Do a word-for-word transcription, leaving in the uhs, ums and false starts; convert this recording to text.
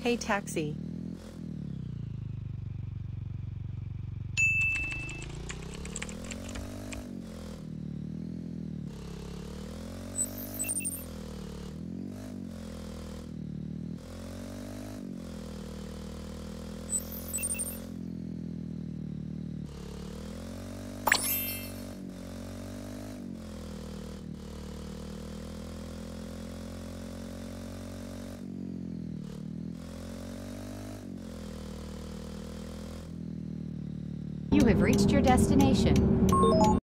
Hey taxi. You have reached your destination.